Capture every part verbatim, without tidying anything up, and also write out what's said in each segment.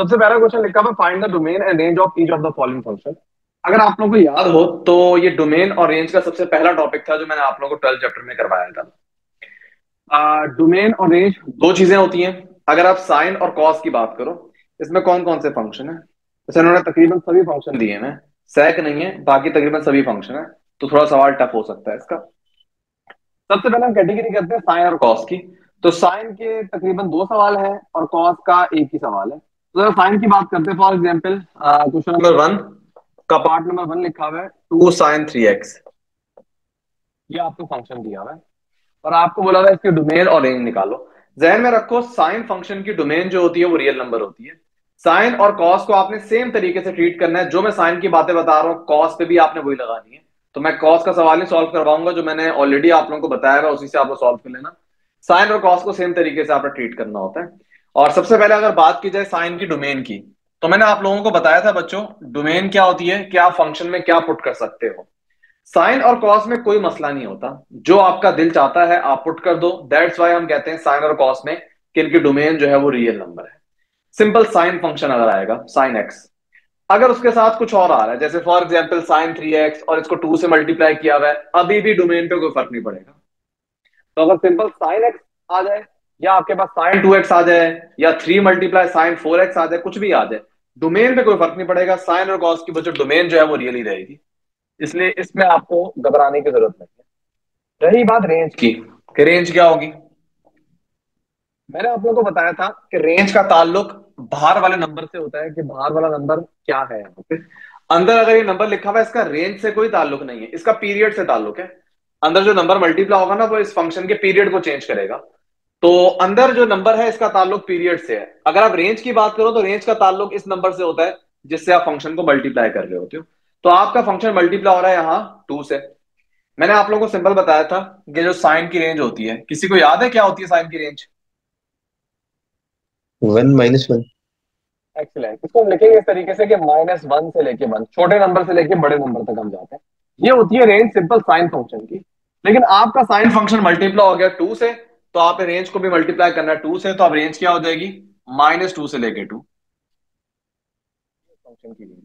सबसे पहला क्वेश्चन लिखा हुआ find the domain and range of each of the following function. अगर आप लोगों को याद हो तो ये डोमेन और रेंज का सबसे पहला टॉपिक था जो मैंने आप लोगों को ट्वेल्थ चैप्टर में करवाया था। डोमेन uh, और रेंज दो चीजें होती हैं। अगर आप साइन और कॉस की बात करो, इसमें कौन कौन से फंक्शन है, जैसे उन्होंने तकरीबन सभी फंक्शन दिए हैं, सेक नहीं है, बाकी तकरीबन सभी फंक्शन है, तो थोड़ा सवाल टफ हो सकता है इसका। सबसे पहले हम कैटेगरी करते हैं साइन और कॉस की। तो साइन के तकरीबन दो सवाल है और कॉस का एक ही सवाल है। तो साइन की बात करते हैं। For example question number one का पार्ट नंबर वन लिखा हुआ है टू साइन थ्री एक्स, ये आपको फंक्शन दिया हुआ है और आपको बोला हुआ है इसके डोमेन और रेंज निकालो। जहन में रखो साइन फंक्शन की डोमेन जो होती है वो रियल नंबर होती है। साइन और कॉस को आपने सेम तरीके से ट्रीट करना है। जो मैं साइन की बातें बता रहा हूँ कॉस पे भी आपने वही लगानी है। तो मैं कॉस का सवाल ही सॉल्व करवाऊंगा जो मैंने ऑलरेडी आप लोगों को बताया है, उसी से आप लोग सॉल्व कर लेना। साइन और कॉस को सेम तरीके से आपने ट्रीट करना होता है। और सबसे पहले अगर बात की जाए साइन की डोमेन की, तो मैंने आप लोगों को बताया था बच्चों डोमेन क्या होती है, कि आप फंक्शन में क्या पुट कर सकते हो। साइन और कॉस में कोई मसला नहीं होता, जो आपका दिल चाहता है आप पुट कर दो। दैट्स वाई हम कहते हैं साइन और कॉस में कि इनकी डोमेन जो है वो रियल नंबर है। सिंपल साइन फंक्शन अगर आएगा साइन एक्स, अगर उसके साथ कुछ और आ रहा है, जैसे for example sine three x और इसको टू से मल्टीप्लाई किया हुआ है, अभी भी डोमेन पे कोई फर्क नहीं पड़ेगा। तो अगर सिंपल साइन एक्स आ जाए या आपके पास साइन टू एक्स आ जाए या three multiply sine four x आ जाए, कुछ भी आ जाए, डोमेन पे कोई फर्क नहीं पड़ेगा। साइन और कॉस की बच्चों डोमेन जो है वो रियल ही रहेगी, इसलिए इसमें आपको घबराने की जरूरत नहीं है। रही बात रेंज की, कि रेंज क्या होगी, मैंने आप लोगों को बताया था कि रेंज का ताल्लुक बाहर वाले नंबर से होता है, कि बाहर वाला नंबर क्या है। अंदर अगर ये नंबर लिखा हुआ है इसका रेंज से कोई ताल्लुक नहीं है, इसका पीरियड से ताल्लुक है। अंदर जो नंबर मल्टीप्लाई होगा ना वो इस फंक्शन के पीरियड को चेंज करेगा। तो अंदर जो नंबर है इसका ताल्लुक पीरियड से है। अगर आप रेंज की बात करो तो रेंज का ताल्लुक इस नंबर से होता है जिससे आप फंक्शन को मल्टीप्लाई कर रहे होते हो। तो आपका फंक्शन मल्टीप्लाई हो रहा है यहाँ टू से। मैंने आप लोगों को सिंपल बताया था कि जो साइन की रेंज होती है, किसी को याद है क्या होती है साइन की range? One minus one. Excellent. इसको हम लिखेंगे इस तरीके से कि माइनस वन से लेके वन, छोटे नंबर से लेके बड़े नंबर तक हम जाते हैं। ये होती है रेंज सिंपल साइन फंक्शन की। लेकिन आपका साइन फंक्शन मल्टीप्लाई हो गया टू से, तो आप रेंज को भी मल्टीप्लाई करना है टू से, तो आप रेंज क्या हो जाएगी माइनस टू से लेके टू फंक्शन की रेंज।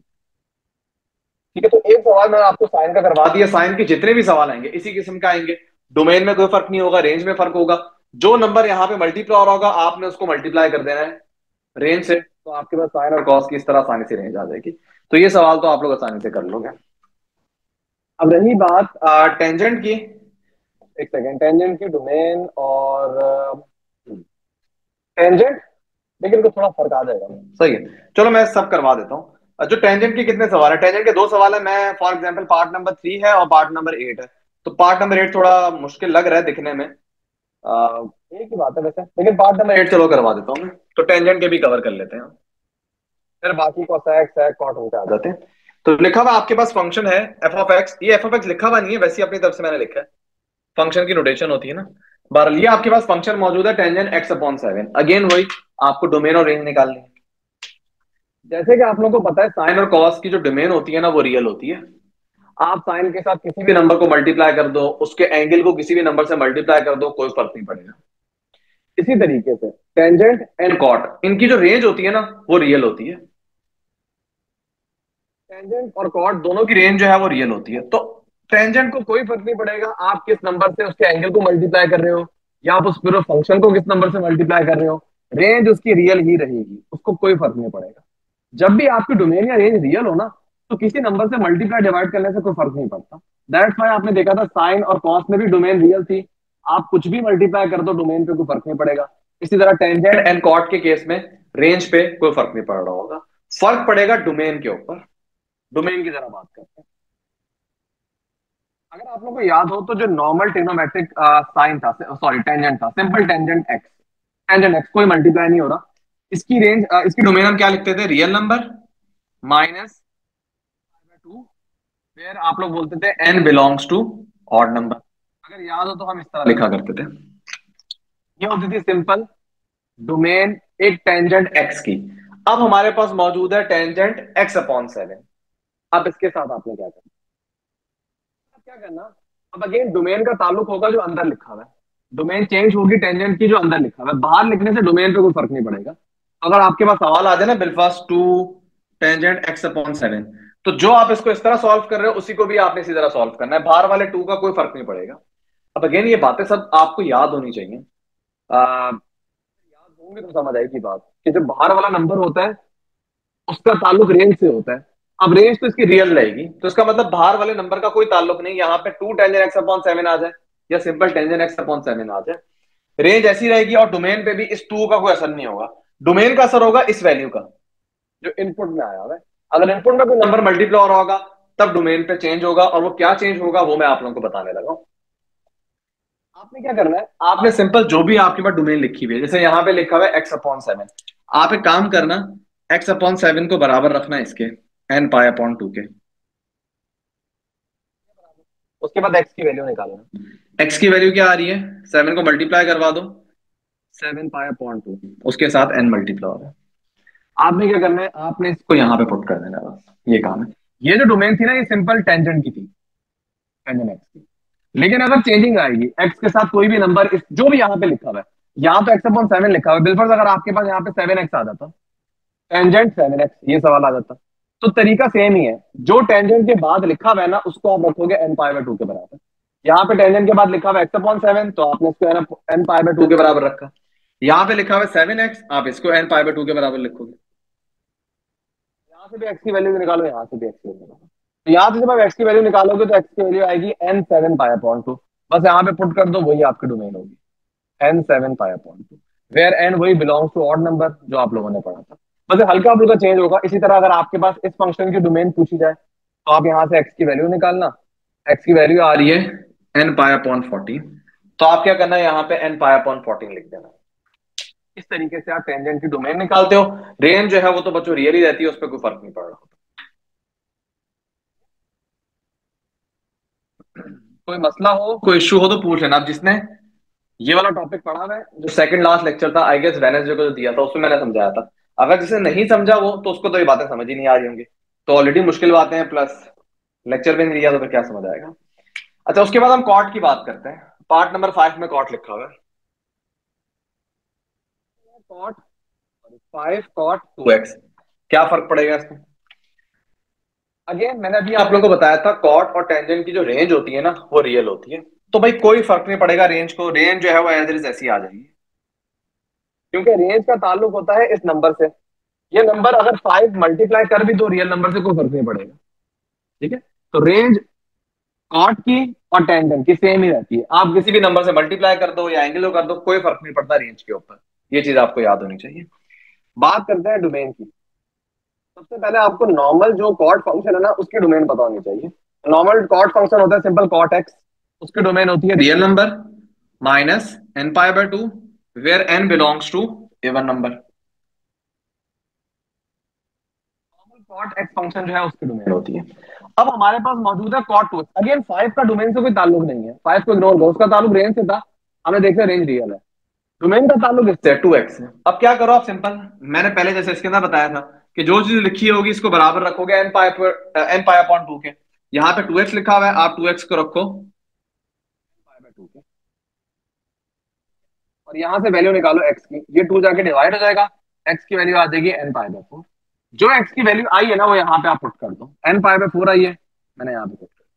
ठीक है, तो एक सवाल मैंने आपको साइन का करवा दिया। साइन के जितने भी सवाल आएंगे इसी किस्म का आएंगे। डोमेन में कोई फर्क नहीं होगा, रेंज में फर्क होगा। जो नंबर यहाँ पे मल्टीप्लाई हो रहा होगा आपने उसको मल्टीप्लाई कर देना है रेंज से, तो आपके पास साइन और कॉस की इस तरह आसानी से रेंज आ जाएगी। तो ये सवाल तो आप लोग आसानी से कर लोगे। अब रही बात आ, टेंजेंट की। एक सेकंड, टेंजेंट की डोमेन और टेंजेंट, लेकिन थोड़ा फर्क आ जाएगा। सही है, चलो मैं सब करवा देता हूँ। जो टेंजेंट के कितने सवाल है? टेंजेंट के दो सवाल है। मैं for example part number three है और पार्ट नंबर एट है। तो पार्ट नंबर एट थोड़ा मुश्किल लग रहा है दिखने में, Uh, एक ही बात है वैसे, लेकिन पार्ट नंबर एट चलो करवा देता हूँ। तो टेंजेंट के भी कवर कर लेते हैं, फिर बाकी कोसेक सेक कॉट होके आ जाते हैं। तो लिखा हुआ आपके पास फंक्शन है एफ ऑफ एक्स। ये एफ ऑफ एक्स लिखा हुआ नहीं है वैसे, अपनी तरफ से मैंने लिखा है, फंक्शन की नोटेशन होती है ना। बहरहाल ये आपके पास फंक्शन मौजूद है tangent x upon seven. Again वही, आपको डोमेन और रेंज निकालनी है। जैसे कि आप लोगों को पता है साइन और कॉस की जो डोमेन होती है ना वो रियल होती है। आप साइन के साथ किसी भी नंबर को मल्टीप्लाई कर दो, उसके एंगल को किसी भी नंबर से मल्टीप्लाई कर दो, कोई फर्क नहीं पड़ेगा। इसी तरीके से टेंजेंट एंड कॉट, इनकी जो रेंज होती है ना वो रियल होती है। टेंजेंट और कॉट दोनों की रेंज जो है वो रियल होती है। तो टेंजेंट को कोई फर्क नहीं पड़ेगा आप किस नंबर से उसके एंगल को मल्टीप्लाई कर रहे हो या आप उस पूरे फंक्शन को किस नंबर से मल्टीप्लाई कर रहे हो, रेंज उसकी रियल ही रहेगी, उसको कोई फर्क नहीं पड़ेगा। जब भी आपकी डोमेन या रेंज रियल हो ना तो किसी नंबर से मल्टीप्लाई डिवाइड करने से कोई फर्क नहीं पड़ता। दैट्स व्हाई आपने देखा था साइन और कॉस में भी डोमेन रियल थी, आप कुछ भी मल्टीप्लाई कर दो डोमेन पे कोई फर्क नहीं पड़ेगा। इसी तरह टेंजेंट एंड कॉट के केस में रेंज पे कोई फर्क नहीं पड़ रहा होगा, फर्क पड़ेगा डोमेन के ऊपर। डोमेन की जरा बात करते हैं। अगर आप लोगों को याद हो तो जो नॉर्मल ट्रिग्नोमेट्रिक साइन था, सॉरी टेंजेंट था, simple tangent x, tangent x कोई मल्टीप्लाई नहीं हो रहा, इसकी रेंज uh, इसकी डोमेन हम क्या लिखते थे? रियल नंबर माइनस टू, फिर आप लोग बोलते थे n belongs to odd number। अगर याद हो तो हम इस तरह लिखा करते थे। ये होती थी सिंपल डोमेन एक टेंजेंट x की। अब हमारे पास मौजूद है टेंजेंट x अपॉन सेवन। अब इसके साथ आपने क्या करना, अब क्या करना, अब अगेन डोमेन का ताल्लुक होगा जो अंदर लिखा हुआ है। डोमेन चेंज होगी टेंजेंट की जो अंदर लिखा हुआ है, बाहर लिखने से डोमेन पे कोई फर्क नहीं पड़ेगा। अगर आपके पास सवाल आ जाए ना बेलफास्ट two tangent x upon seven, तो जो आप इसको इस तरह सॉल्व कर रहे हो उसी को भी आपने इसी तरह सॉल्व करना है, बाहर वाले टू का कोई फर्क नहीं पड़ेगा। अब अगेन ये बातें सब आपको याद होनी चाहिए, याद होंगी तो समझ आएगी बात कि जो बाहर वाला नंबर होता है उसका ताल्लुक रेंज से होता है। अब रेंज तो इसकी रियल रहेगी, तो इसका मतलब बाहर वाले नंबर का कोई ताल्लुक नहीं। यहाँ पे two tangent x upon seven आ जाए या simple tangent x upon seven आ जाए, रेंज ऐसी रहेगी और डोमेन पे भी इस टू का कोई असर नहीं होगा। डोमेन का असर होगा इस वैल्यू का जो इनपुट में आया हुआ है। अगर इनपुट में कोई नंबर मल्टीप्लाई हो रहा होगा तब डोमेन पे चेंज होगा, और वो क्या चेंज होगा वो मैं आप लोगों को बताने लगा हूँ। आपने क्या करना है, आपने सिंपल जो भी आपके पास डोमेन लिखी हुई है, जैसे यहाँ पे लिखा हुआ है एक्स अपॉन सेवन, आप एक काम करना एक्स अपॉन सेवन को बराबर रखना इसके एन पाई अपॉन टू के, उसके बाद एक्स की वैल्यू निकालना। एक्स की वैल्यू क्या आ रही है, सेवन को मल्टीप्लाई करवा दो, सेवन पाई अपॉन टू उसके साथ एन मल्टीप्लाई हो रहा है। आपने क्या करना है, आपने इसको यहाँ पे पुट कर देना है, बस ये काम है। ये जो डोमेन थी ना ये सिंपल टेंजेंट की थी, टेंजेंट एक्स की, लेकिन अगर चेंजिंग आएगी एक्स के साथ कोई भी नंबर जो भी यहाँ पे लिखा हुआ है, यहाँ तो एक्स अपॉन सेवन लिखा हुआ है, बिल्कुल अगर आपके पास यहाँ पे सेवन एक्स आ जाता टेंजेंट सेवन एक्स ये सवाल आ जाता, तो तरीका सेम ही है। जो टेंजेंट के बाद लिखा हुआ है ना उसको आप रखोगे एन पाई बाय टू के बराबर। यहाँ पे टेंजेंट के बाद लिखा हुआ है एक्स अपॉन सेवन, तो आपने इसको एन पाई बाय टू के बराबर रखा। यहाँ पे लिखा हुआ है सेवन एक्स, आप इसको एन पाई बाय टू के बराबर लिखोगे। यहाँ से भी एक्स की वैल्यू निकालो, यहाँ से भी एक्स की वैल्यू निकालो, यहाँ से जब आप एक्स की वैल्यू निकालोगे तो एक्स की वैल्यू आएगी n seven pi upon two. बस यहाँ पे पुट कर दो, वही आपकी डोमेन होगी n seven pi upon two, where n वही बिलोंग्स टू ऑड नंबर जो आप लोगों ने पढ़ा था, बस हल्का फुल्का चेंज होगा। इसी तरह अगर आपके पास इस फंक्शन की डोमेन पूछी जाए तो आप यहाँ से एक्स की वैल्यू निकालना, एक्स की वैल्यू आ रही है एन पाई अपॉन फोर्टीन, तो आप क्या करना है यहाँ पे एन पाई अपॉन फोर्टीन लिख देना। इस तरीके से आप टेंजेंट की डोमेन निकालते हो। रेंज जो है वो तो बच्चों रियल ही रहती है, उस पर कोई फर्क नहीं पड़ रहा होता, कोई मसला हो कोई इश्यू हो तो पूछ लेना। आप जिसने ये वाला टॉपिक पढ़ा है जो सेकंड लास्ट लेक्चर था आई गेस वेडनेसडे को जो दिया था उसमें मैंने समझाया था, अगर जिसने नहीं समझा वो तो उसको तो ये बातें समझ ही नहीं आ रही होंगी, तो ऑलरेडी मुश्किल बातें हैं प्लस लेक्चर भी नहीं लिया तो, तो क्या समझ आएगा। अच्छा उसके बाद हम कॉट की बात करते हैं। पार्ट नंबर फाइव में कॉट लिखा हुआ है, cot five cot two x, क्या फर्क पड़ेगा इसमें? अगेन मैंने अभी आप लोगों को बताया था कॉट और टेंजेंट की जो रेंज होती है ना वो रियल होती है, तो भाई कोई फर्क नहीं पड़ेगा रेंज को, रेंज जो है वो एज इज ऐसी आ जाएगी, क्योंकि रेंज का ताल्लुक होता है इस नंबर से। ये नंबर अगर फाइव मल्टीप्लाई कर भी दो रियल नंबर से कोई फर्क नहीं पड़ेगा, ठीक है। तो रेंज कॉट की और टेंजेंट की सेम ही रहती है, आप किसी भी नंबर से मल्टीप्लाई कर दो या एंगलो कर दो कोई फर्क नहीं पड़ता रेंज के ऊपर, ये चीज आपको याद होनी चाहिए। बात करते हैं डोमेन की। सबसे पहले आपको नॉर्मल जो कॉट फंक्शन है ना उसकी डोमेन पता होनी चाहिए। नॉर्मल कॉट फंक्शन होता है सिंपल कॉट एक्स, उसकी डोमेन होती है real number minus n pi by two where n belongs to even number. Normal cot x function जो है उसकी डोमेन होती है। अब हमारे पास मौजूद है कॉट टू। अगेन फाइव का डोमेन से कोई ताल्लुक नहीं है, फाइव को इग्नोर करो, उसका ताल्लुक रेंज से था, हमने देखा रेंज रियल है, डोमेन का ताल्लुक इससे टू एक्स है। अब क्या करो आप सिंपल, मैंने पहले जैसे इसके अंदर बताया था कि जो चीज लिखी होगी इसको बराबर रखोगे n pi n pi upon two के, यहाँ पे टू एक्स लिखा हुआ है आप टू एक्स को रखो और यहाँ से वैल्यू निकालो एक्स की, ये टू जाके डिवाइड हो जाएगा, एक्स की वैल्यू आ जाएगी एन पाई बाय फोर। जो एक्स की वैल्यू आई है ना वो यहाँ पे आप पुट कर दो, एन पाई बाय फोर आई है मैंने यहाँ पे पुट कर दिया।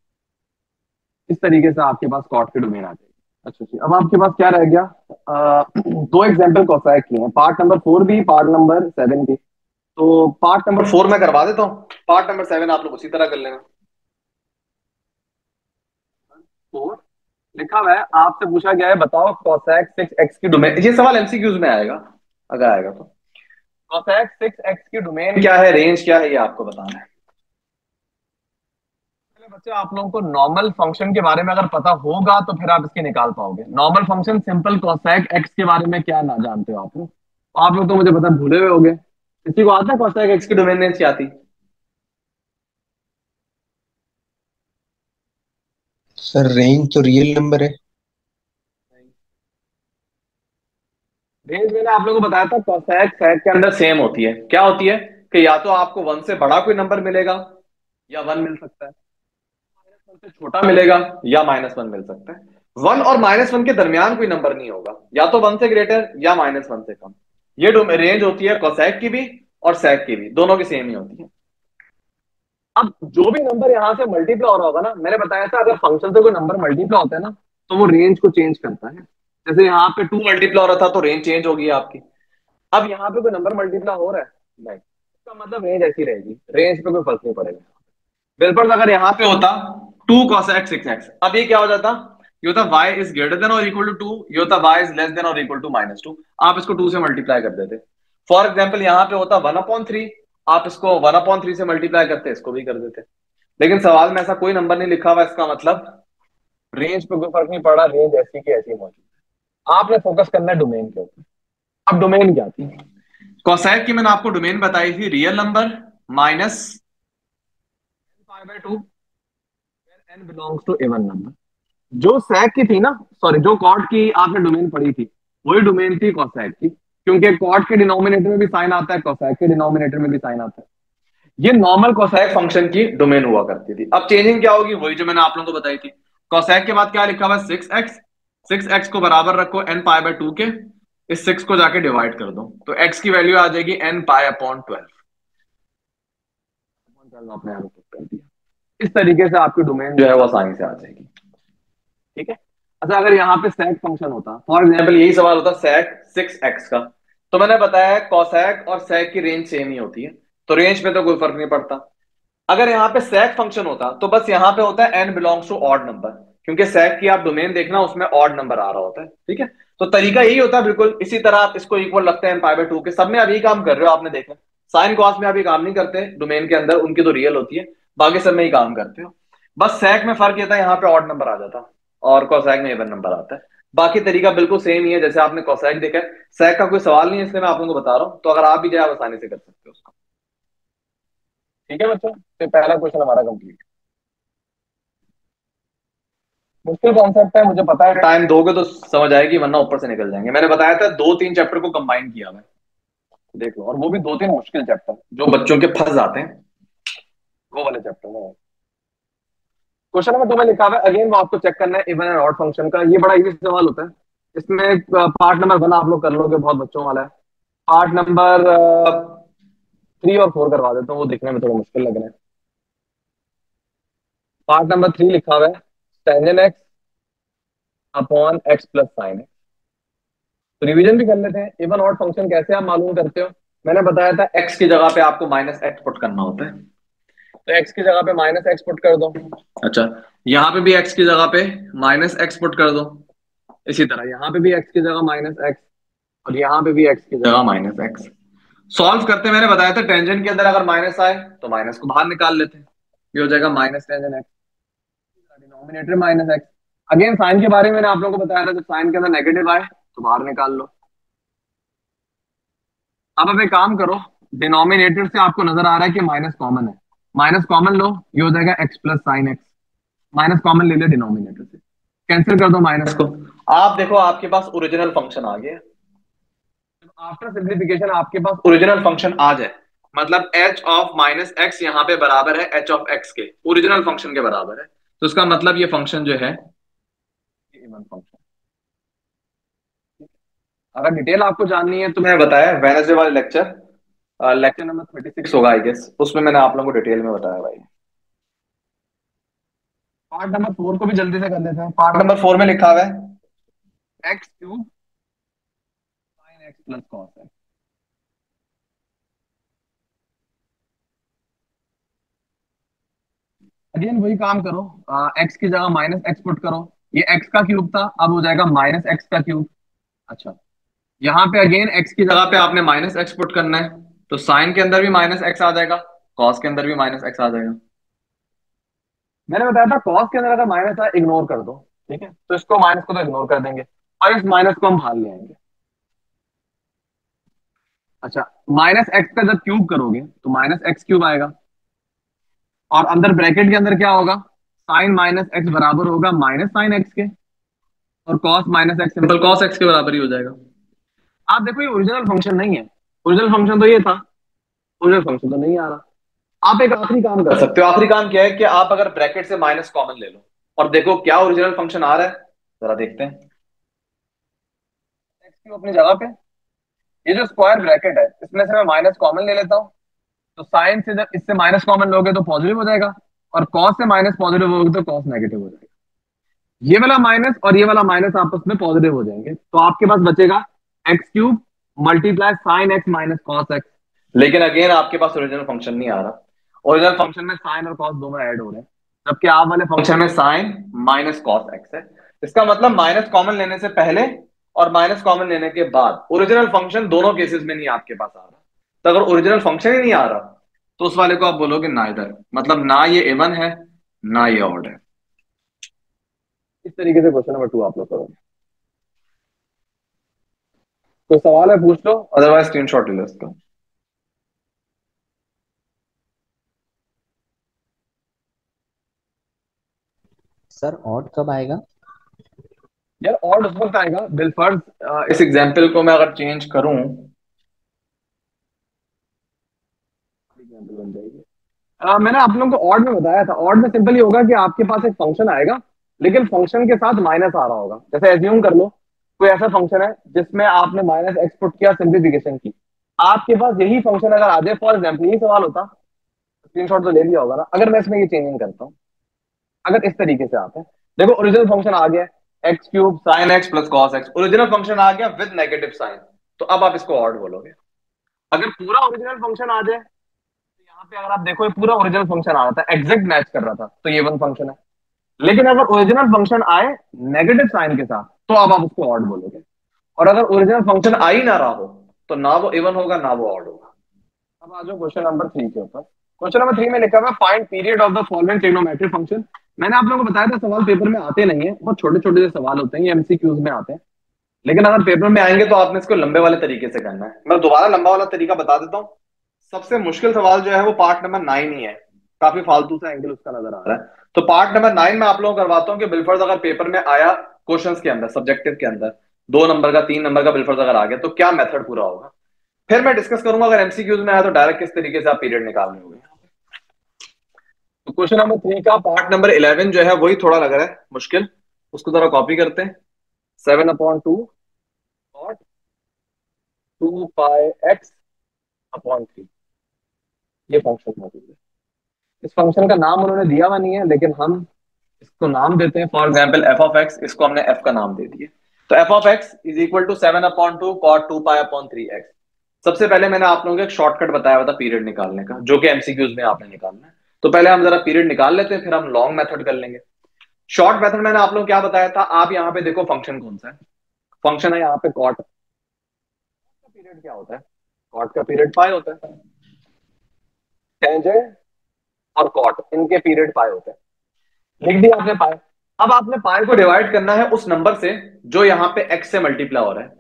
इस तरीके से आपके पास कॉट की डोमेन आ जाएगी। अच्छा जी अब आपके पास क्या रह गया, आ, दो एग्जाम्पल कॉन्ट्राइ किए हैं पार्ट नंबर फोर भी पार्ट नंबर सेवन भी, तो पार्ट नंबर फोर मैं करवा देता हूँ, पार्ट नंबर सेवन आप लोग उसी तरह कर लेना। फोर लिखा हुआ है, आपसे पूछा गया है बताओ कॉसेक सिक्स एक्स की डोमेन, ये सवाल एमसीक्यूज में आएगा अगर आएगा तो। कॉसेक सिक्स एक्स की डोमेन क्या है, रेंज क्या है, ये आपको बताना है। बच्चे आप लोगों को नॉर्मल फंक्शन के बारे में अगर पता होगा तो फिर आप इसके निकाल पाओगे। Normal function simple cosec x के बारे में क्या ना जानते हो आप लोग, आप लोग तो मुझे पता भूले हुए होंगे। किसी को आता है कॉसेक एक्स की डोमेन रेंज क्या आती? सर रेंज तो रियल नंबर है। रेंज मैंने आप लोगों को बताया था कॉसेक सेट के अंदर सेम होती है। क्या होती है कि या तो आपको वन से बड़ा कोई नंबर मिलेगा या वन मिल सकता है, से छोटा मिलेगा या माइनस वन मिल सकता है। वन और माइनस वन के दरमियान कोई नंबर नहीं होगा, या तो वन से ग्रेटर या माइनस वन से कम। ये रेंज होती है कोसेक की भी और सेक की भी, दोनों की सेम ही होती है। अब जो भी नंबर यहाँ से मल्टीप्लाई हो रहा होगा ना, मैंने बताया था अगर फंक्शन से कोई नंबर मल्टीप्लाई होता है ना तो वो रेंज को चेंज करता है। जैसे यहाँ पे टू मल्टीप्लाई हो रहा था तो रेंज चेंज होगी आपकी। अब यहाँ पे कोई नंबर मल्टीप्लाई हो रहा है नहीं, इसका मतलब रेंज ऐसी रहेगी, रेंज पे कोई फर्क नहीं पड़ेगा। बिल्कुल अगर यहाँ पे होता टू cosec सिक्स एक्स, अब ये क्या हो जाता, ये होता y is greater than or equal to two, ये होता y is less than or equal to minus two. आप इसको टू से मल्टीप्लाई कर देते। फॉर एग्जाम्पल यहाँ पे होता वन अपॉन थ्री, आप इसको वन अपॉन थ्री से मल्टीप्लाई करते, इसको भी कर देते। लेकिन सवाल में ऐसा कोई नंबर नहीं लिखा हुआ, इसका मतलब रेंज पे कोई फर्क नहीं पड़ा, रेंज ऐसी की ऐसी मौजूद है। आपने फोकस करना है डोमेन के ऊपर। अब डोमेन क्या थी? कोसेक की मैंने आपको डोमेन बताई थी, real number minus two, n belongs to even number। जो सेक की थी ना, सॉरी जो कॉट की आपने डोमेन पढ़ी थी, वही डोमेन थी कोसेक की, क्योंकि कॉट के डिनोमिनेटर में भी साइन आता है, कोसेक के डिनोमिनेटर में भी साइन आता है। ये नॉर्मल कोसेक फंक्शन की डोमेन हुआ करती थी। अब चेंजिंग क्या होगी, वही जो मैंने आप लोगों को बताई थी। कोसेक के बाद क्या लिखा हुआ, सिक्स एक्स, सिक्स एक्स को बराबर रखो एन पाई बाय टू के, इस सिक्स को जाके डिवाइड कर दो तो एक्स की वैल्यू आ जाएगी एन पाई अपॉन ट्वेल्व। अपने आप कर दिया इस तरीके से, आपकी डोमेन जो है वो आसानी से आ जाएगी। ठीक है। अच्छा अगर यहाँ पे सेक फंक्शन होता, फॉर एग्जाम्पल यही सवाल होता सेक सिक्स एक्स का, तो मैंने बताया कोसेक और सेक की रेंज सेम ही होती है, तो रेंज में तो कोई फर्क नहीं पड़ता। अगर यहाँ पे सेक फंक्शन होता तो बस यहाँ पे होता है n belongs to odd number, क्योंकि सेक की आप डोमेन देखना उसमें ऑड नंबर आ रहा होता है। ठीक है, तो तरीका यही होता है, बिल्कुल इसी तरह आप इसको इक्वल रखते हैं एन पाई बाय टू के। सब में अभी काम कर रहे हो, आपने देखा साइन कॉस में अभी काम नहीं करते, डोमेन के अंदर उनकी तो रियल होती है, बाकी सब में ही काम करते हो। बस सेक में फर्क ये था यहाँ पे ऑड नंबर आ जाता और कोसेक में इवन नंबर आता है, बाकी तरीका बिल्कुल सेम ही है जैसे आपने कोसेक देखा है। सेक का कोई सवाल नहीं है, इसलिए मैं आप लोगों को बता रहा हूँ, तो अगर आप भी जाए आप आसानी से कर सकते हो उसको। ठीक है बच्चों, तो पहला क्वेश्चन हमारा कंप्लीट। मुश्किल कॉन्सेप्ट है मुझे पता है, टाइम दोगे तो समझ आएगी वरना ऊपर से निकल जाएंगे। मैंने बताया था दो तीन चैप्टर को कंबाइन किया मैं, देख लो, और वो भी दो तीन मुश्किल चैप्टर जो बच्चों के फंस जाते हैं वो वाले चैप्टर में। क्वेश्चन नंबर दो में लिखा हुआ है, अगेन वो आपको चेक करना है इवन एंड ऑड फंक्शन का। ये बड़ा इजी सवाल होता है, इसमें पार्ट नंबर वन आप लोग कर लोगे, बहुत बच्चों वाला है। पार्ट नंबर थ्री और फोर करवा देता हूँ, वो देखने में थोड़ा मुश्किल लग रहा है। पार्ट नंबर थ्री लिखा हुआ है tangent x upon x plus sine x. तो रिविजन भी कर लेते हैं। इवन ऑड फंक्शन कैसे आप मालूम करते हो? मैंने बताया था एक्स की जगह पे आपको माइनस एक्स पुट करना होता है, तो x की जगह पे माइनस एक्स पुट कर दो। अच्छा यहाँ पे भी x की जगह पे माइनस एक्स पुट कर दो, इसी तरह यहाँ पे भी x की जगह माइनस एक्स और यहाँ पे भी x की जगह माइनस एक्स। सॉल्व करते हैं, मैंने बताया था टेंजेंट के अंदर अगर माइनस आए तो माइनस को बाहर निकाल लेते हैं, ये हो जाएगा minus tangent x, denominator minus x. Again sine के बारे में मैंने आप लोगों को बताया था, जब साइन के अंदर नेगेटिव आए तो बाहर निकाल लो। अब अब एक काम करो, डिनोमिनेटर से आपको नजर आ रहा है कि माइनस कॉमन है, माइनस कॉमन लो, ये हो जाएगा x plus sine x. Minus common ले लो डिनोमिनेटर से, कैंसिल कर दो माइनस को। आप देखो आपके पास ओरिजिनल फंक्शन आ गया। आफ्टर सिंप्लीफिकेशन आपके पास ओरिजिनल फंक्शन आ जाए, मतलब एच ऑफ माइनस एक्स यहाँ पे बराबर है एच ऑफ एक्स के, ओरिजिनल फंक्शन के बराबर है, तो इसका मतलब ये फंक्शन जो है इवन फंक्शन। अगर डिटेल आपको जाननी है तो मैं बताया वेडनेसडे वाले lecture lecture number thirty six होगा आई गेस, उसमें मैंने आप लोगों को डिटेल में बताया भाई। पार्ट नंबर फोर को भी जल्दी से कर लेते हैं। पार्ट नंबर फोर में लिखा हुआ है x cube sine x plus cos x. Again वही काम करो, एक्स की जगह माइनस एक्स पुट करो, ये एक्स का क्यूब था, अब हो जाएगा माइनस एक्स का क्यूब। अच्छा यहाँ पे अगेन x की जगह पे आपने माइनस एक्स पुट करना है, तो साइन के अंदर भी माइनस एक्स आ जाएगा, कॉस के अंदर भी माइनस एक्स आ जाएगा। मैंने बताया था कॉस के अंदर अगर माइनस है इग्नोर कर दो, ठीक है, तो इसको माइनस को तो इग्नोर कर देंगे और इस माइनस को हम बाहर ले आएंगे। अच्छा माइनस एक्स का जब क्यूब करोगे तो माइनस एक्स क्यूब आएगा और अंदर ब्रैकेट के अंदर क्या होगा, साइन माइनस एक्स बराबर होगा माइनस साइन एक्स के और cos minus x simple cos x के बराबर ही हो जाएगा। आप देखो ये ओरिजिनल फंक्शन नहीं है, ओरिजिनल फंक्शन तो ये था, ओरिजिनल फंक्शन तो नहीं आ रहा। आप एक आखिरी काम कर सकते हो, आखिरी काम क्या है कि आप अगर ब्रैकेट से माइनस कॉमन ले लो और देखो क्या ओरिजिनल फंक्शन आ रहा है, जरा देखते हैं। एक्स क्यूब अपनी जगह पे ये जो स्क्वायर ब्रैकेट है इसमें से मैं माइनस कॉमन ले लेता हूँ, तो साइन से जब इससे माइनस कॉमन लोगे तो पॉजिटिव हो जाएगा, और कॉस से माइनस पॉजिटिव होगा तो कॉस नेगेटिव हो जाएगा। ये वाला माइनस और ये वाला माइनस आपस में पॉजिटिव हो जाएंगे, तो आपके पास बचेगा x cube multiply sine x minus cos x. लेकिन अगेन आपके पास ओरिजिनल फंक्शन नहीं आ रहा, ओरिजिनल फंक्शन में साइन और कॉस दोनों ऐड हो रहे हैं, जबकि आप वाले फंक्शन में साइन माइनस कॉस एक्स है। इसका मतलब माइनस कॉमन लेने से पहले और माइनस कॉमन लेने के बाद ओरिजिनल फंक्शन दोनों केसेस में नहीं आपके पास आ रहा। तो अगर ओरिजिनल फंक्शन ही नहीं आ रहा तो उस वाले को आप बोलोगे नाइदर, मतलब ना ये इवन है ना ये ऑड है। इस तरीके से क्वेश्चन नंबर टू आप लोग करोगे। कोई सवाल है पूछ लो, अदरवाइज स्क्रीनशॉट ले लो इसका। सर ऑड कब आएगा? यार ऑड उस वक्त आएगा बिलफर्ज इस एग्जांपल को मैं अगर चेंज करूं बन जाएगी। uh, मैंने आप लोगों को ऑड में बताया था, ऑड में सिंपल ये होगा कि आपके पास एक फंक्शन आएगा लेकिन फंक्शन के साथ माइनस आ रहा होगा। जैसे एज्यूम कर लो कोई ऐसा फंक्शन है जिसमें आपने माइनस एक्सपुट किया सिंप्लीफिकेशन की, आपके पास यही फंक्शन अगर आ जाए, फॉर एग्जाम्पल ये सवाल होता, स्क्रीनशॉट तो ले लिया होगा ना। अगर मैं इसमें ये चेंजिंग करता हूँ, अगर इस तरीके से आता है, देखो ओरिजिनल फंक्शन आ गया x cube sine x plus cos x, original function आ गया विद नेगेटिव साइन, तो अब आप इसको ऑड बोलोगे। अगर पूरा ओरिजिनल फंक्शन आ जाए, तो यहाँ पे अगर आप देखो ये पूरा ओरिजिनल फंक्शन आ रहा था, एग्जैक्ट मैच कर रहा था, तो ये वन फंक्शन है। लेकिन अगर ओरिजिनल फंक्शन आए नेगेटिव साइन के साथ तो अब आप उसको ऑड बोलोगे, और अगर ओरिजिनल फंक्शन आ ही ना रहा हो तो ना वो इवन होगा ना वो ऑड होगा। अब आ जाओ क्वेश्चन नंबर थ्री के ऊपर। क्वेश्चन नंबर थ्री में लिखा हुआ find period of the following trigonometric function. मैंने आप लोगों को बताया था सवाल पेपर में आते नहीं है, बहुत छोटे छोटे से सवाल होते हैं, ये एमसीक्यूज में आते हैं, लेकिन अगर पेपर में आएंगे तो आपने इसको लंबे वाले तरीके से करना है। मैं दोबारा लंबा वाला तरीका बता देता हूँ। सबसे मुश्किल सवाल जो है वो पार्ट नंबर नाइन ही है, काफी फालतू सा एंगल उसका नजर आ रहा है। तो पार्ट नंबर नाइन में आप लोगों को करवाता हूँ कि बिलफर्ज अगर पेपर में आया क्वेश्चन के अंदर, सब्जेक्टिव के अंदर दो नंबर का तीन नंबर का बिलफर्ज अगर आ गया तो क्या मेथड पूरा होगा, फिर मैं डिस्कस करूंगा। अगर एमसीक्यूज में आया तो डायरेक्ट किस तरीके से आप पीरियड निकालने होंगे। तो क्वेश्चन नंबर थ्री का पार्ट नंबर इलेवन जो है वही थोड़ा लग रहा है मुश्किल, उसको जरा कॉपी करते हैं। सेवन अपॉन टू और two pi x upon three, ये फंक्शन मौजूद है। इस फंक्शन का नाम उन्होंने दिया हुआ नहीं है, लेकिन हम इसको नाम देते हैं। For example f of x, इसको हमने एफ का नाम दे दिया। तो f of x is equal to seven upon two cot two pi upon three x. सबसे पहले मैंने आप लोगों को एक शॉर्टकट बताया हुआ था पीरियड निकालने का, जो कि एमसीक्यूज में आपने निकालना है। तो पहले हम जरा पीरियड निकाल लेते हैं, फिर हम लॉन्ग मेथड कर लेंगे। शॉर्ट मेथड मैंने आप लोग क्या बताया था, आप यहाँ पे देखो फंक्शन कौन सा है, फंक्शन है यहाँ पे कॉट का पीरियड क्या होता है, कॉट का पीरियड पाई होता है, टेंजेंट और कॉट इनके पीरियड पाई होते हैं। लिख दिया आपने पाई। अब आपने पाई को डिवाइड करना है उस नंबर से जो यहाँ पे एक्स से मल्टीप्लाई हो रहा है।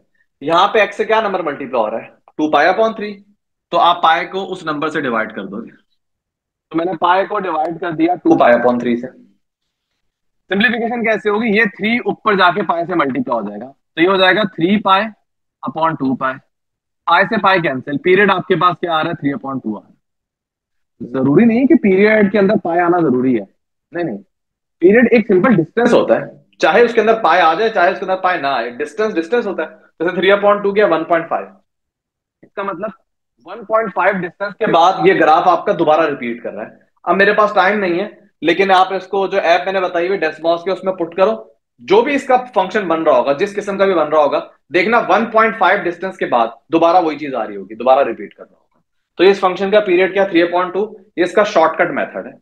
यहाँ पे एक्स से क्या नंबर मल्टीप्लाई हो रहा है, टू पाई अपॉन थ्री, तो आप पाई को उस नंबर से डिवाइड कर दोगे। तो मैंने पाई को डिवाइड कर दिया टू पाई अपॉन थ्री से। सिंप्लीफिकेशन कैसे होगी, ये थ्री ऊपर जाके पाई से मल्टीप्लाई हो जाएगा, तो ये हो जाएगा three pi upon two pi, pi से पाई कैंसिल, पीरियड आपके पास क्या आ रहा है, थ्री अपॉन टू आ रहा है। जरूरी नहीं कि पीरियड के अंदर पाई आना जरूरी है, नहीं नहीं, पीरियड एक सिंपल डिस्टेंस होता है, चाहे उसके अंदर पाई आ जाए चाहे उसके अंदर पाई ना आए, डिस्टेंस डिस्टेंस होता है। जैसे थ्री अपॉन टू क्या वन पॉइंट फाइव, इसका मतलब वन पॉइंट फाइव डिस्टेंस के बाद ये ग्राफ आपका दोबारा रिपीट कर रहा है। अब मेरे पास टाइम नहीं है, लेकिन आप इसको जो ऐप मैंने बताई हुई डेस्मॉस के उसमें पुट करो, जो भी इसका फंक्शन बन रहा होगा जिस किस्म का भी बन रहा होगा, देखना वन पॉइंट फाइव डिस्टेंस के बाद दोबारा वही चीज आ रही होगी, दोबारा रिपीट कर रहा होगा। तो इस फंक्शन का पीरियड क्या थ्री अपॉन टू, ये इसका शॉर्टकट मेथड है।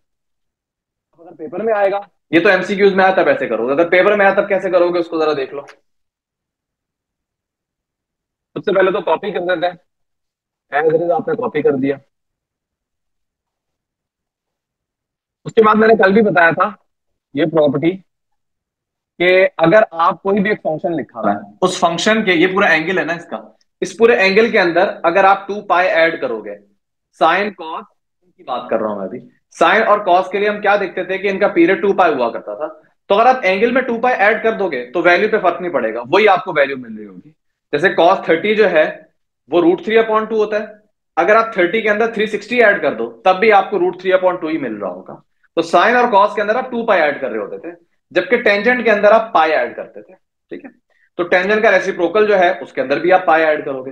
अगर पेपर में आएगा, ये तो एमसीक्यूज में आया तब ऐसे करोगे, अगर पेपर में आया तब कैसे करोगे उसको जरा देख लो। सबसे पहले तो कॉपी कर देते हैं, आपने कॉपी कर दिया। उसके बाद मैंने कल भी बताया था ये प्रॉपर्टी कि अगर आप कोई भी एक फंक्शन लिखा हुआ है उस फंक्शन के, ये पूरा एंगल है ना इसका, इस पूरे एंगल के अंदर अगर आप टू पाई ऐड करोगे, साइन कॉस की बात कर रहा हूं मैं अभी, साइन और कॉस के लिए हम क्या देखते थे कि इनका पीरियड टू पाई हुआ करता था, तो अगर आप एंगल में टू पाई ऐड कर दोगे तो वैल्यू पे फर्क नहीं पड़ेगा, वही आपको वैल्यू मिल रही होगी। जैसे कॉस थर्टी जो है वो रूट थ्री अपॉइंट टू होता है, अगर आप थर्टी के अंदर थ्री सिक्सटी ऐड कर दो तब भी आपको रूट थ्री अपॉइंट टू ही मिल रहा होगा। तो साइन और कॉस के अंदर आप टू पाई ऐड कर रहे होते थे, जबकि टेंजेंट के अंदर आप पाई ऐड करते थे, ठीक है। तो टेंजेंट का रेसिप्रोकल जो है उसके अंदर भी आप पाई ऐड करोगे,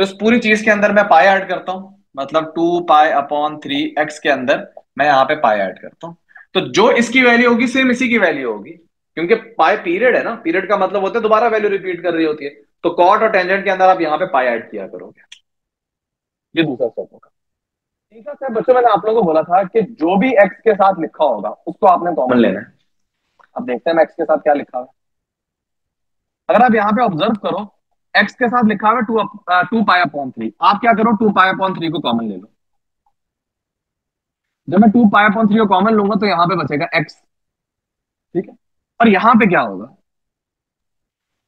तो इस पूरी चीज के अंदर मैं पाई ऐड करता हूँ, मतलब two pi upon three x के अंदर मैं यहाँ पे पाई ऐड करता हूँ। तो जो इसकी वैल्यू होगी सेम इसी की वैल्यू होगी, क्योंकि पाई पीरियड है ना, पीरियड का मतलब होता है दोबारा वैल्यू रिपीट कर रही होती है। तो कॉट और टेंजेंट के अंदर आप यहाँ पे पाई ऐड किया करोगे। ये दूसरा स्टेप होगा। तीसरा स्टेप बच्चों, मैंने आप लोगों को बोला था कि जो भी एक्स के साथ लिखा होगा उसको आपने कॉमन लेना है। अब देखते हैं मैं एक्स के साथ क्या लिखा हुआ। अगर आप यहाँ पे ऑब्जर्व करो, एक्स के साथ लिखा हुआ two two pi upon three. आप क्या करो, टू पाई अपॉन थ्री को कॉमन ले लो। जब मैं टू पाई अपॉन थ्री को कॉमन लूंगा तो यहाँ पे बचेगा एक्स, ठीक है। और यहाँ पे क्या होगा,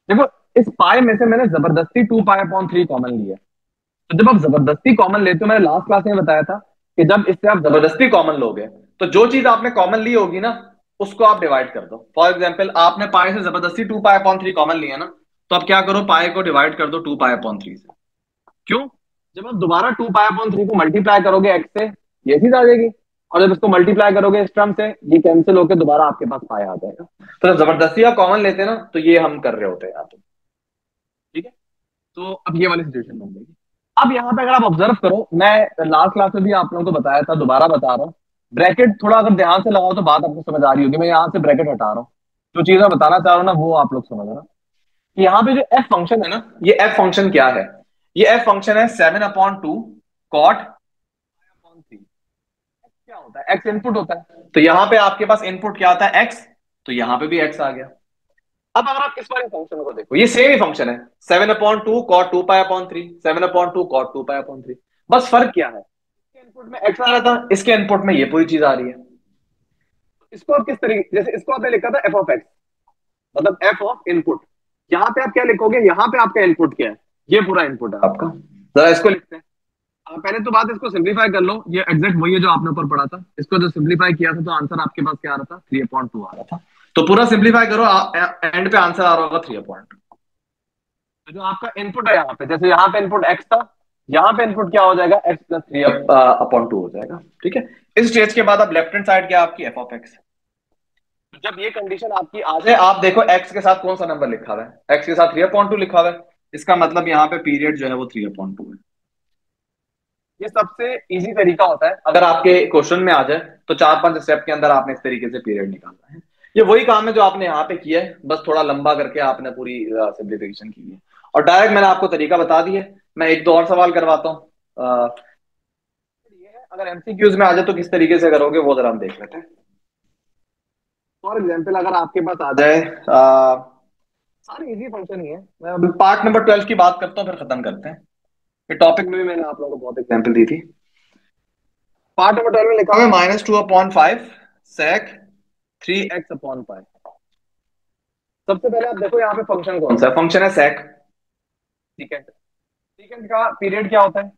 देखो इस पाई में से मैंने जबरदस्ती two pi upon three common लिया। तो जब आप जबरदस्ती कॉमन लेते हो, मैंने लास्ट क्लास में बताया था कि जब इससे आप जबरदस्ती कॉमन लोगे तो जो चीज आपने कॉमन ली होगी ना उसको आप डिवाइड कर दो। फॉर एग्जाम्पल आपने पाई से जबरदस्ती two pi upon three common लिया ना, तो आप क्या करो, पाई को डिवाइड कर दो टू पाई अपॉन थ्री से। क्यों? जब आप दोबारा टू पाई अपॉन थ्री को मल्टीप्लाई करोगे एक्स से, ये चीज आ जाएगी, और जब इसको मल्टीप्लाई करोगे इस टर्म से, ये कैंसिल होकर दोबारा आपके पास पाया आ जाएगा। तो जब जबरदस्ती आप कॉमन लेते हैं ना, तो ये हम कर रहे होते हैं यहाँ पे, ठीक है। तो अब ये वाली सिचुएशन बन जाएगी। अब यहाँ पे अगर आप ऑब्जर्व करो, मैं लास्ट क्लास में भी आप लोगों को बताया था, दोबारा बता रहा हूँ, ब्रैकेट थोड़ा अगर ध्यान से लगाओ तो बात आपको समझ आ रही होगी। मैं यहाँ से ब्रैकेट हटा रहा हूँ, जो चीज मैं बताना चाह रहा हूँ ना वो आप लोग समझ रहे हो। यहाँ पे जो एफ फंक्शन है ना, ये एफ फंक्शन क्या है, ये एफ फंक्शन है सेवन अपॉन टू कॉट होता है, एक्स इनपुट होता है। तो यहाँ पे आपके पास इनपुट क्या आता है, एक्स। तो यहाँ पे भी एक्स आ गया। अब अगर आप इस वाले फंक्शन को देखो, ये सेम ही फंक्शन है, seven upon two cot two pi upon three, seven upon two cot two pi upon three. बस फर्क क्या है, इसके इनपुट में एक्स आ रहा था, इसके इनपुट में ये पूरी चीज आ रही है। इसको आप किस तरीके, जैसे इसको आपने लिखा था एफ ऑफ एक्स, मतलब एफ ऑफ इनपुट। यहाँ पे आप क्या लिखोगे, यहाँ पे आपका इनपुट क्या है, ये पूरा इनपुट है आपका। जरा इसको लिखते हैं। पहले तो बात, इसको सिंप्लीफाई कर लो, ये एग्जैक्ट वही है जो आपने ऊपर पढ़ा था। इसको जो सिंप्लीफाई किया था तो आंसर आपके पास क्या आ रहा था, थ्री अपॉइंट टू आ रहा था। तो पूरा सिंप्लीफाई करो, एंड पे आंसर आ रहा होगा थ्री अपॉइंट टू। तो जो आपका इनपुट है यहाँ पे, जैसे यहाँ पे इनपुट एक्स था, यहाँ पे इनपुट क्या हो जाएगा, x plus three upon two हो जाएगा, ठीक है। इस स्टेज के बाद आप लेफ्ट हैंड साइड क्या आपकी एफ ऑफ एक्स। जब ये कंडीशन आपकी आ जाए, आप देखो एक्स के साथ कौन सा नंबर लिखा हुआ है, एक्स के साथ थ्री अपॉइंट टू लिखा हुआ है। इसका मतलब यहाँ पे पीरियड जो है वो थ्री अपॉइंट टू है। ये सबसे इजी तरीका होता है, अगर आपके क्वेश्चन में आ जाए तो चार पांच स्टेप के अंदर आपने इस तरीके से पीरियड निकालना है। ये वही काम है जो आपने यहाँ पे किया है, बस थोड़ा लंबा करके आपने पूरी सिंप्लीफिकेशन की है। और डायरेक्ट मैंने आपको तरीका बता दिया। मैं एक दो और सवाल करवाता हूँ, अगर एमसीक्यूज में आ जाए तो किस तरीके से करोगे वो जरा हम देख लेते हैं। फॉर एग्जाम्पल अगर आपके पास आ जाए, सारे इजी फंक्शन ही है। मैं पार्ट नंबर ट्वेल्व की बात करता हूँ, फिर खत्म करते हैं। टॉपिक में भी मैंने आप लोगों को बहुत एग्जांपल दी थी। पार्ट नंबर ट्वेल्व में लिखा है minus two upon five sec three x upon pi. सबसे पहले आप देखो यहाँ पे फंक्शन कौन सा है, फंक्शन है सेक। सीकेंड, सीकेंड का पीरियड क्या होता है,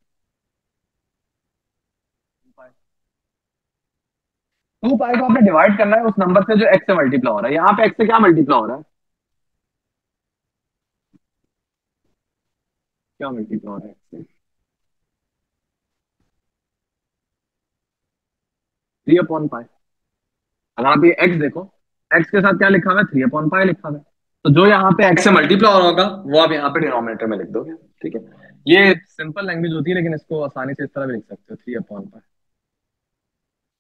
टू पाई को आपने डिवाइड करना है उस नंबर से जो एक्स से मल्टीप्लाई हो रहा है। यहाँ पे एक्स से क्या मल्टीप्लाई हो रहा है, क्या मल्टीप्लाई हो रहा है एक्स से, थ्री अपॉन पाई। अगर आप ये एक्स देखो, एक्स के साथ क्या लिखा हुआ है, थ्री अपॉन पाई लिखा हुआ है। तो जो यहाँ पे एक्स से मल्टीप्लाई हो रहा होगा वो आप यहाँ पे डिनोमिनेटर में लिख दोगे, ठीक है। ये सिंपल लैंग्वेज होती है, लेकिन इसको आसानी से इस तरह भी लिख सकते हो, थ्री अपॉन पाई।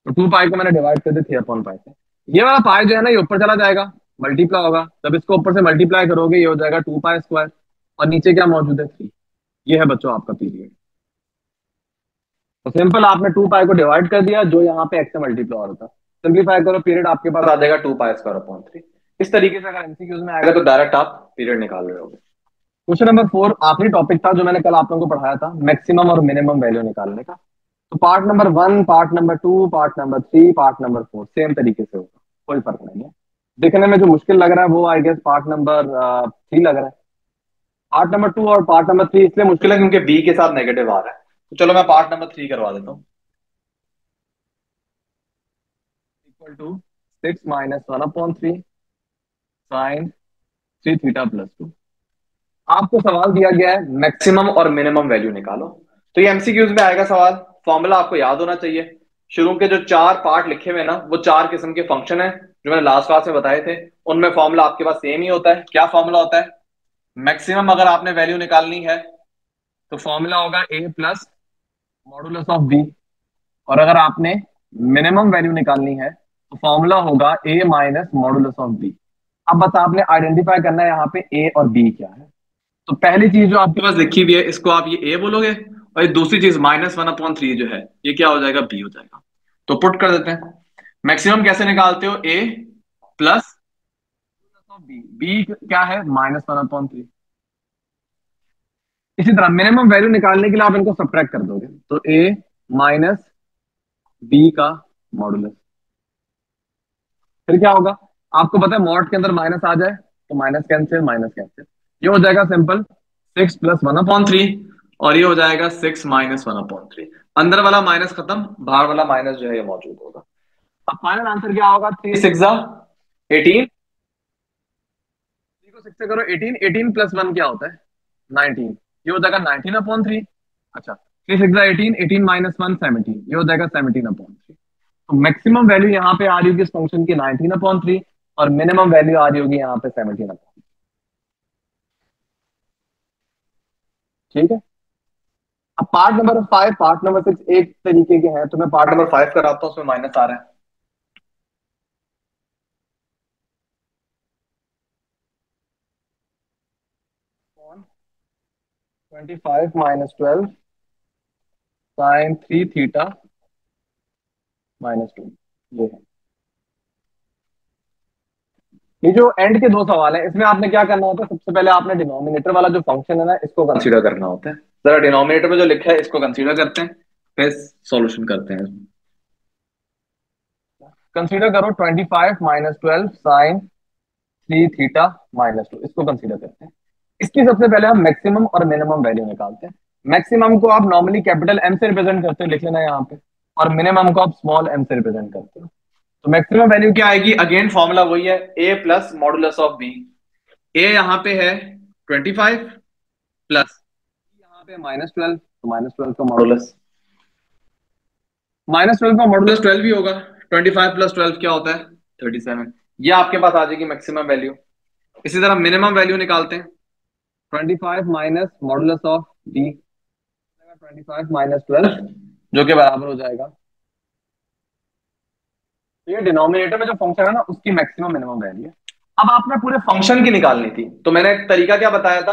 तो टू पाई को मैंने डिवाइड कर दिया थ्री अपॉन पाई से। ये वाला पाई जो है ना, ये ऊपर चला जाएगा, मल्टीप्लाई होगा। जब इसको ऊपर से मल्टीप्लाई करोगे ये हो जाएगा टू पाई स्क्वायर, और नीचे क्या मौजूद है, थ्री। ये है बच्चों आपका पीरियड। तो सिंपल आपने टू पाई को डिवाइड कर दिया जो यहाँ पे एक्स से मल्टीप्लाई हो रहा था। सिंप्लीफाई करो, पीरियड आपके पास आ जाएगा two pi square upon three. इस तरीके से अगर एमसीक्यूज में आएगा तो डायरेक्ट आप पीरियड निकाल रहे होगे। क्वेश्चन नंबर फोर आखिरी टॉपिक था जो मैंने कल आप लोगों को पढ़ाया था, मैक्सिमम और मिनिमम वैल्यू निकालने का। तो part number one, part number two, part number three, part number four same तरीके से होगा, कोई फर्क नहीं है। देखने में जो मुश्किल लग रहा है वो I guess part number three लग रहा है। पार्ट नंबर टू और पार्ट नंबर थ्री इसलिए मुश्किल है क्योंकि बी के साथ नेगेटिव आ रहा है। तो चलो मैं पार्ट नंबर थ्री करवा देता हूँ। Equal to six minus one upon three sine three theta plus two. आपको सवाल दिया गया है मैक्सिमम और मिनिमम वैल्यू निकालो। तो ये एमसीक्यूज में आएगा सवाल। फॉर्मूला आपको याद होना चाहिए। शुरू के जो चार पार्ट लिखे हुए ना, वो चार किस्म के फंक्शन है जो मैंने लास्ट क्लास में बताए थे। उनमें फॉर्मूला आपके पास सेम ही होता है। क्या फॉर्मूला होता है, मैक्सिमम अगर आपने वैल्यू निकालनी है तो फॉर्मूला होगा a plus modulus of b, और अगर आपने मिनिमम वैल्यू निकालनी है तो फॉर्मूला होगा a minus modulus of b. अब बस आपने आइडेंटिफाई करना है यहाँ पे ए और बी क्या है। तो पहली चीज जो आपके पास लिखी हुई है इसको आप ये ए बोलोगे, और ये दूसरी चीज माइनस वन अपॉन थ्री जो है ये क्या हो जाएगा, बी हो जाएगा। तो पुट कर देते हैं। मैक्सिमम कैसे निकालते हो, ए प्लस बी, बी क्या है माइनस वन अपॉन थ्री। इसी तरह मिनिमम वैल्यू निकालने के लिए आप इनको सब्ट्रैक्ट कर दोगे, तो ए माइनस बी का मॉडुलस। फिर क्या होगा, आपको पता है मॉड के अंदर माइनस आ जाए तो माइनस कैंसिल माइनस कैंसिल, ये हो जाएगा simple six plus one upon three, और ये हो जाएगा six minus one upon three. अंदर वाला माइनस खत्म, बाहर वाला माइनस जो है ये मौजूद होगा। अब फाइनल आंसर क्या होगा, थ्री सिक्स एटीन, थ्री को सिक्स से करो एटीन, एटीन प्लस वन क्या होता है नाइनटीन, ये हो जाएगा नाइनटीन अपॉन थ्री। अच्छा three six eighteen, eighteen minus one seventeen, ये हो जाएगा सेवनटीन अपॉन थ्री। तो मैक्सिमम वैल्यू यहाँ पे आ रही होगी इस फंक्शन की नाइनटीन अपॉन थ्री, और मिनिमम वैल्यू आ रही होगी यहाँ पे सेवनटीन अपॉन थ्री। ठीक है, अब part number five part number six एक तरीके के हैं, तो मैं पार्ट नंबर फाइव कराता हूँ, उसमें माइनस आ रहा है। Twenty five minus twelve sine three theta minus two, ये है। ये जो एंड के दो सवाल है इसमें आपने क्या करना होता है, सबसे पहले आपने डिनोमिनेटर वाला जो फंक्शन है ना इसको कंसीडर करना होता है। जरा डिनोमिनेटर में जो लिखा है इसको कंसीडर करते हैं, फिर सॉल्यूशन करते हैं। कंसीडर करो twenty five minus twelve sine three theta minus two, इसको कंसीडर करते हैं। इसकी सबसे पहले हम मैक्सिमम और मिनिमम वैल्यू निकालते हैं। मैक्सिमम को आप नॉर्मली कैपिटल एम से रिप्रेजेंट करते हो, लिख लेना यहाँ पे, और मिनिमम को आप स्मॉल एम से रिप्रेजेंट करते हो। तो मैक्सिमम वैल्यू क्या आएगी, अगेन फॉर्मूला वही है, a plus modulus of b. A यहाँ पे है ट्वेंटी फाइव प्लस यहाँ पे माइनस ट्वेल्व, तो माइनस ट्वेल्व का मॉडुलस, माइनस ट्वेल्व का मॉडुलस ट्वेल्व ही होगा। ट्वेंटी फाइव प्लस ट्वेल्व क्या होता है थर्टी सेवन, ये आपके पास आ जाएगी मैक्सिमम वैल्यू। इसी तरह मिनिमम वैल्यू निकालते हैं, twenty five minus modulus of b, twenty five minus twelve जो के बराबर हो जाएगा। ये डिनोमिनेटर में जो फंक्शन है ना उसकी मैक्सिमम मिनिमम वैल्यू है। अब आपने पूरे फंक्शन की निकालनी थी, तो मैंने एक तरीका क्या बताया था,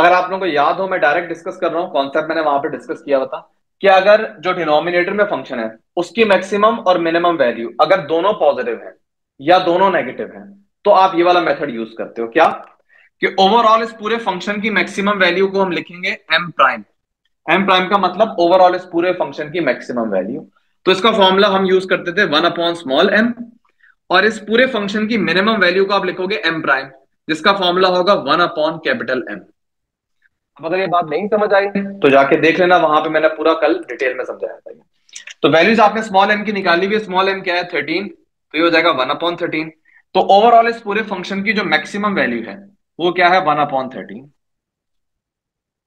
अगर आप लोगों को याद हो, मैं डायरेक्ट डिस्कस कर रहा हूँ, कॉन्सेप्ट मैंने वहां पे डिस्कस किया था कि अगर जो डिनोमिनेटर में फंक्शन है उसकी मैक्सिमम और मिनिमम वैल्यू अगर दोनों पॉजिटिव है या दोनों नेगेटिव है तो आप ये वाला मेथड यूज करते हो, क्या कि ओवरऑल इस पूरे फंक्शन की मैक्सिमम वैल्यू को हम लिखेंगे m प्राइम। m प्राइम का मतलब ओवरऑल इस पूरे फंक्शन की मैक्सिमम वैल्यू। तो इसका फॉर्मूला हम यूज करते थे वन अपॉन स्मॉल m, और इस पूरे फंक्शन की मिनिमम वैल्यू को आप लिखोगे m प्राइम, जिसका फॉर्मूला होगा वन अपॉन कैपिटल m। अब अगर ये बात नहीं समझ आई तो जाके देख लेना, वहां पे मैंने पूरा कल डिटेल में समझाया था। तो वैल्यूज आपने स्मॉल m की निकाली हुई, स्मॉल m क्या है थर्टीन, तो ये हो जाएगा वन अपॉन थर्टीन। तो ओवरऑल इस पूरे फंक्शन की जो मैक्सिमम वैल्यू है वो क्या है वन अपॉन थर्टीन,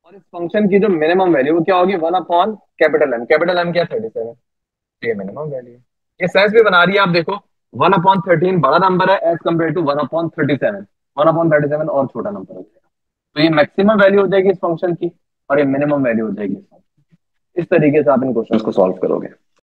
और इस फंक्शन की जो मिनिमम वैल्यू वो क्या होगी one upon capital M, capital M क्या थर्टी सेवन, ये मिनिमम वैल्यू। ये सेंस भी बना रही है, आप देखो वन अपॉन थर्टीन बड़ा नंबर है as compared to one upon thirty seven, one upon thirty seven और छोटा नंबर हो जाएगा। तो ये मैक्सिमम वैल्यू हो जाएगी इस फंक्शन की, और ये मिनिमम वैल्यू हो जाएगी इस फंक्शन की। इस तरीके से आप इन क्वेश्चन को सॉल्व करोगे।